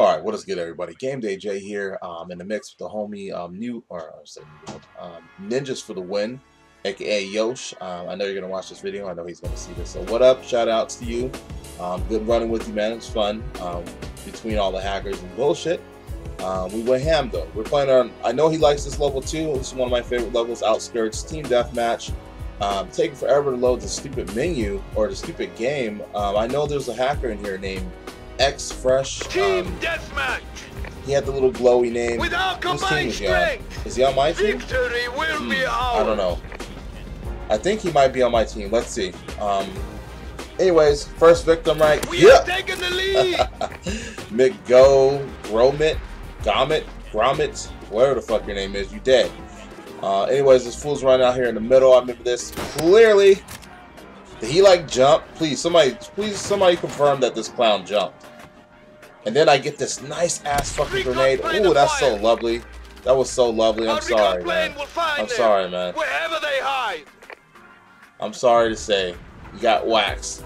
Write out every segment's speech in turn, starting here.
All right, what is good, everybody? Gameday J here, in the mix with the homie Ninjas for the Win, aka Yosh. I know you're gonna watch this video. I know he's gonna see this. So what up? Shout outs to you. Good running with you, man. It was fun. Between all the hackers and bullshit, we went ham though. We're playing on. I know he likes this level too. This is one of my favorite levels. Outskirts team deathmatch. Taking forever to load the stupid menu or the stupid game. I know there's a hacker in here named X Fresh. Team deathmatch. He had the little glowy name. With our combined strength, is he on my team? Victory will be ours. I don't know. I think he might be on my team. Let's see. Anyways, first victim, right? Yeah. Taking the lead. McGow, Gromit, Gromit, whatever the fuck your name is, you dead. Anyways, this fool's running out here in the middle. I remember this clearly. Did he like jump? Please, somebody confirm that this clown jumped. And then I get this nice ass fucking grenade. Ooh, that's so lovely. That was so lovely. I'm sorry, man. I'm sorry, man. Wherever they hide. I'm sorry to say, you got waxed.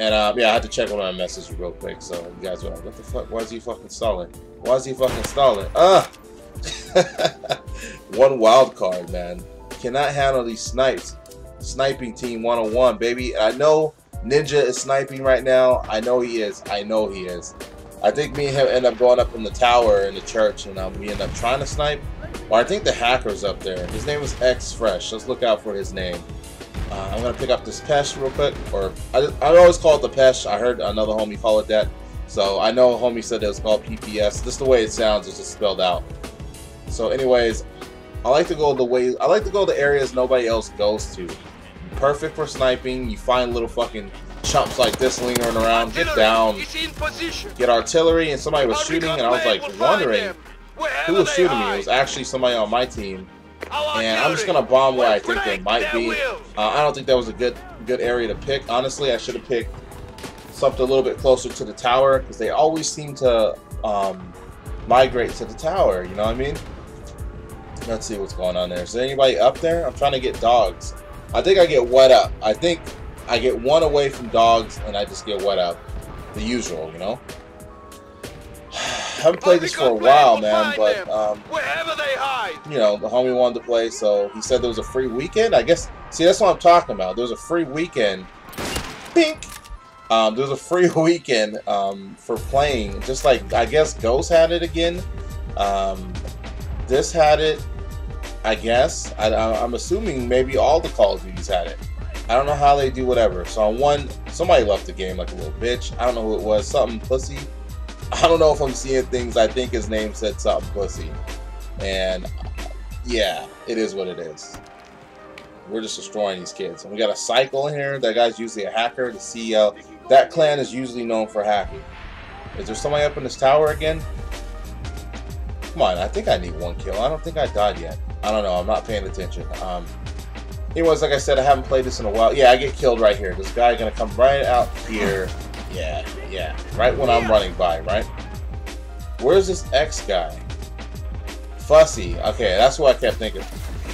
And yeah, I had to check on my message real quick. So you guys were like, what the fuck? Why is he fucking stalling? Why is he fucking stalling? One wild card, man. Cannot handle these snipes. Sniping team 101, baby. I know Ninja is sniping right now. I know he is. I know he is. I think me and him end up going up in the tower in the church, and we end up trying to snipe. Well, I think the hacker's up there. His name is X Fresh. Let's look out for his name. I'm gonna pick up this Pesh real quick, or I always call it the Pesh. I heard another homie call it that, so I know a homie said it was called PPS. Just the way it sounds, it's just spelled out. So, anyways, I like to go the way I like to go the areas nobody else goes to. Perfect for sniping. You find little fucking chumps like this lingering around. Get down. Get artillery, and somebody was shooting, and I was like wondering who was shooting me. It was actually somebody on my team, and I'm just gonna bomb where I think they might be. I don't think that was a good area to pick. Honestly, I should have picked something a little bit closer to the tower because they always seem to migrate to the tower. You know what I mean? Let's see what's going on there. Is there anybody up there? I'm trying to get dogs. I think I get wet up. I think I get one away from dogs and I just get wet up. The usual, you know? I haven't played this for a while, man, but, wherever they hide. You know, the homie wanted to play, so he said there was a free weekend. I guess, see, that's what I'm talking about. There was a free weekend. Bink! There was a free weekend for playing. Just like, I guess Ghost had it again. This had it. I guess I'm assuming maybe all the Call of Duties had it. I don't know how they do whatever. So on one, somebody left the game like a little bitch. I don't know who it was. Something pussy. I don't know if I'm seeing things. I think his name said something pussy, and yeah, it is what it is. We're just destroying these kids. And we got a Cycle in here. That guy's usually a hacker. The CEO. That clan is usually known for hacking. Is there somebody up in this tower again? Come on, I think I need one kill. I don't think I died yet. I don't know. I'm not paying attention. Anyways, like I said, I haven't played this in a while. Yeah, I get killed right here. This guy gonna come right out here. Yeah, yeah. Right when I'm running by, right? Where's this X guy? Fussy. Okay, that's what I kept thinking.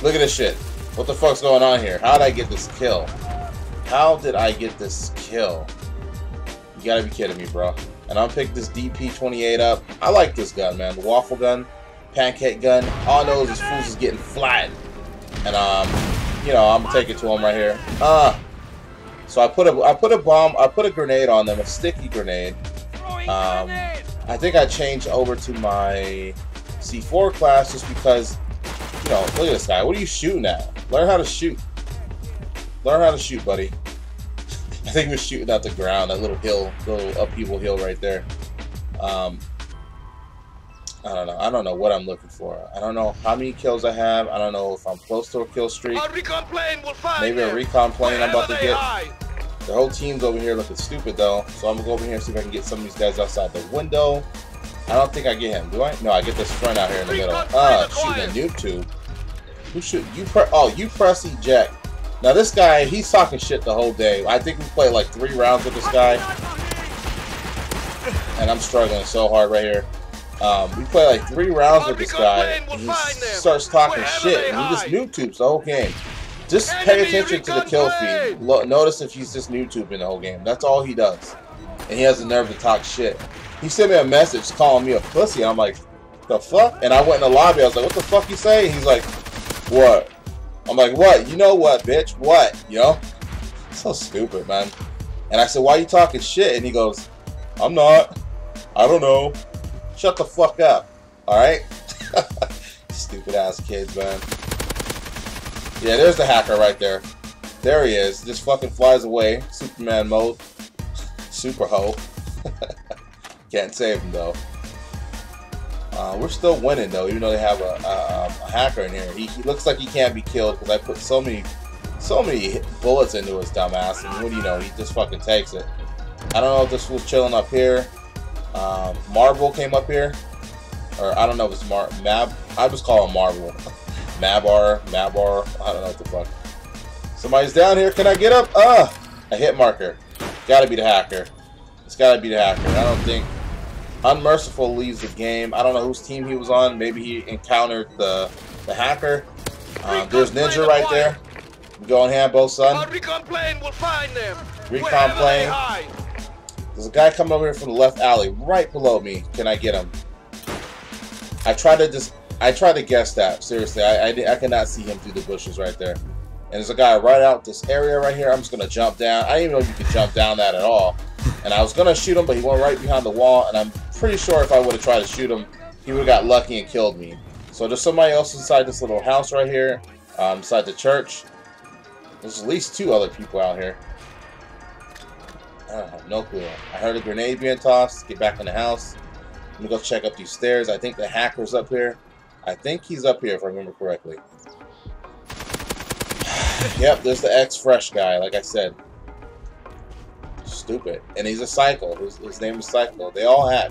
Look at this shit. What the fuck's going on here? How did I get this kill? How did I get this kill? You gotta be kidding me, bro. And I'll pick this DP-28 up. I like this gun, man. The waffle gun, pancake gun. All those is fools is getting flattened. And you know, I'm gonna take it to him right here. So I put a bomb. I put a grenade on them, a sticky grenade. I think I changed over to my C4 class just because, you know, look at this guy. What are you shooting at? Learn how to shoot. Learn how to shoot, buddy. I think we're shooting at the ground, that little hill, little upheaval hill right there. I don't know what I'm looking for. I don't know how many kills I have. I don't know if I'm close to a kill streak. Maybe a recon plane I'm about to get. The whole team's over here looking stupid though. So I'm gonna go over here and see if I can get some of these guys outside the window. I don't think I get him, do I? No, I get this friend out here in the middle. Shooting a noob tube. Who shoot? You press eject. Now this guy, he's talking shit the whole day. I think we played like 3 rounds with this guy. And I'm struggling so hard right here. We played like 3 rounds with this guy. And he starts talking shit. And he just noob tubes the whole game. Just pay attention to the kill feed. Notice if he's just noob tubing the whole game. That's all he does. and he has the nerve to talk shit. He sent me a message calling me a pussy, and I'm like, the fuck? And I went in the lobby, I was like, what the fuck you say? He's like, what? I'm like, what? You know what, bitch? What? You know? So stupid, man. And I said, why you talking shit? And he goes, I'm not. I don't know. Shut the fuck up. Alright? Stupid ass kids, man. Yeah, there's the hacker right there. There he is. Just fucking flies away. Superman mode. Super hoe. Can't save him, though. We're still winning, though, even though they have a hacker in here. He looks like he can't be killed because I put so many bullets into his dumb ass. And what do you know? He just fucking takes it. I don't know if this was chilling up here. Marvel came up here. Or I don't know if it's Mab. I just call him Marvel. Mabr. I don't know what the fuck. Somebody's down here. Can I get up? A hit marker. Gotta be the hacker. It's gotta be the hacker. I don't think. Unmerciful leaves the game. I don't know whose team he was on. Maybe he encountered the hacker. There's Ninja right there. Going handball, son. Recon plane will find them. Recon plane. There's a guy coming over here from the left alley, right below me. Can I get him? I tried to guess that. Seriously, I cannot see him through the bushes right there. And there's a guy right out this area right here. I'm just gonna jump down. I didn't even know you could jump down that at all. And I was gonna shoot him, but he went right behind the wall, and I'm pretty sure if I would have tried to shoot him, he would have got lucky and killed me. So there's somebody else inside this little house right here, inside the church. There's at least two other people out here. I don't have no clue. I heard a grenade being tossed. Get back in the house. Let me go check up these stairs. I think the hacker's up here. I think he's up here if I remember correctly. Yep, there's the X Fresh guy, like I said. Stupid. And he's a Cycle. His name is Cycle. They all hack.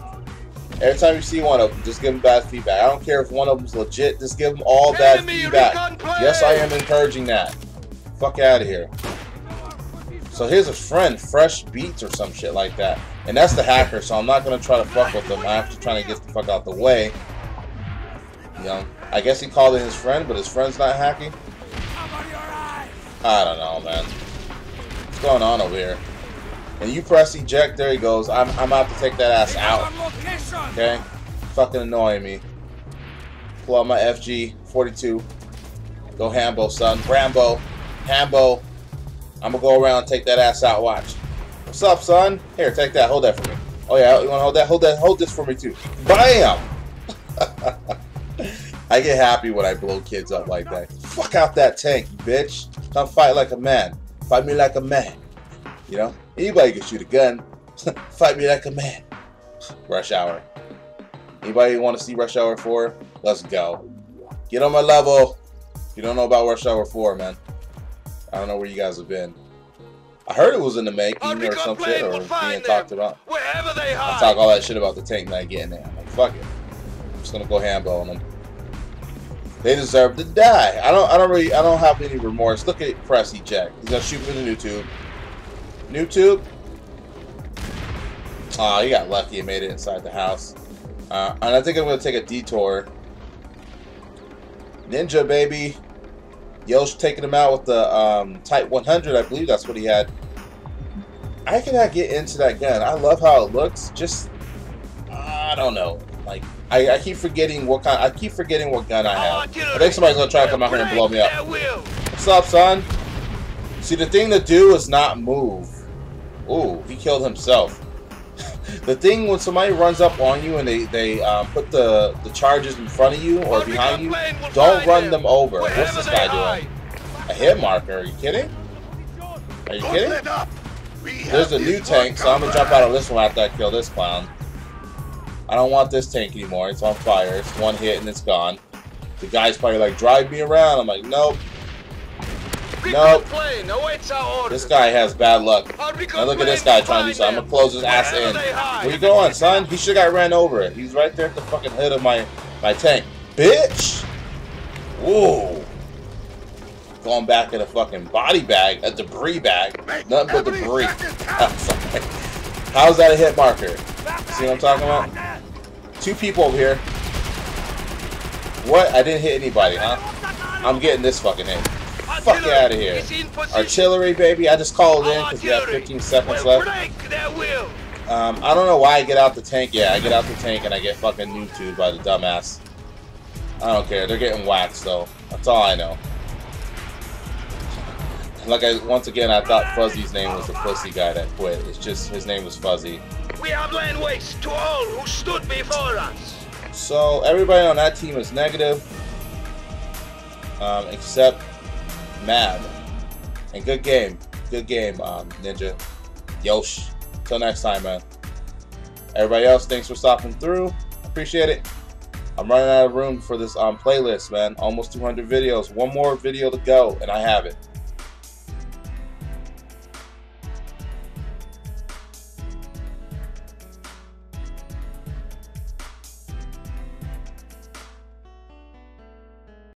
Every time you see one of them, just give them bad feedback. I don't care if one of them's legit, just give them all bad feedback. Yes, I am encouraging that. Fuck out of here. So here's a friend, Fresh Beats or some shit like that. And that's the hacker, so I'm not going to try to fuck with him. I have to try to get the fuck out the way. You know, I guess he called in his friend, but his friend's not hacking. I don't know, man. What's going on over here? And you press eject, there he goes. I'm about to take that ass out. Okay? Fucking annoying me. Pull out my FG 42. Go Hambo, son. Rambo. Hambo. I'm gonna go around and take that ass out. Watch. What's up, son? Here, take that. Hold that for me. Oh, yeah. You wanna hold that? Hold that. Hold this for me, too. Bam! I get happy when I blow kids up like that. Fuck out that tank, you bitch. Come fight like a man. Fight me like a man. You know? Anybody can shoot a gun. Fight me like a man. Rush Hour. Anybody want to see Rush Hour 4? Let's go. Get on my level. You don't know about Rush Hour 4, man. I don't know where you guys have been. I heard it was in the making or some shit, or being talked about. Wherever they hide. I talk all that shit about the tank not getting there. I'm like, fuck it. I'm just gonna go handball on them. They deserve to die. I don't have any remorse. Look at press eject. He's gonna shoot me in the new tube. New tube. Aw, you got lucky and made it inside the house. And I think I'm gonna take a detour. Ninja baby. Yosh taking him out with the Type 100. I believe that's what he had. I cannot get into that gun. I love how it looks. Just I don't know. Like I keep forgetting what kind. I keep forgetting what gun I have. I think somebody's gonna try to come out here and blow me up. What's up, son? See, the thing to do is not move. Ooh, he killed himself. The thing when somebody runs up on you and they put the charges in front of you or behind you, don't run them over. What's this guy doing? A hit marker? Are you kidding? Are you kidding? There's a new tank, so I'm gonna jump out of this one after I kill this clown. I don't want this tank anymore. It's on fire. It's one hit and it's gone. The guy's probably like, drive me around. I'm like, nope. Nope. This guy has bad luck. Now look at this guy trying to do something. I'm gonna close his ass in. Where you going, son? He should have got ran over. He's right there at the fucking head of my tank. Bitch! Whoa. Going back in a fucking body bag, a debris bag. Nothing but debris. How's that a hit marker? See what I'm talking about? Two people over here. What? I didn't hit anybody, huh? I'm getting this fucking hit. Fuck out of here. Artillery, baby. I just called in because we have 15 seconds left. I don't know why I get out the tank. Yeah, I get out the tank and I get fucking YouTube by the dumbass. I don't care. They're getting waxed, though. That's all I know. Like, once again, I thought Fuzzy's name was the pussy guy that quit. It's just his name was Fuzzy. We are blind waste to all who stood before us. So everybody on that team is negative, except Mab. And good game, Ninja, Yosh. Till next time, man. Everybody else, thanks for stopping through. Appreciate it. I'm running out of room for this playlist, man. Almost 200 videos. One more video to go, and I have it.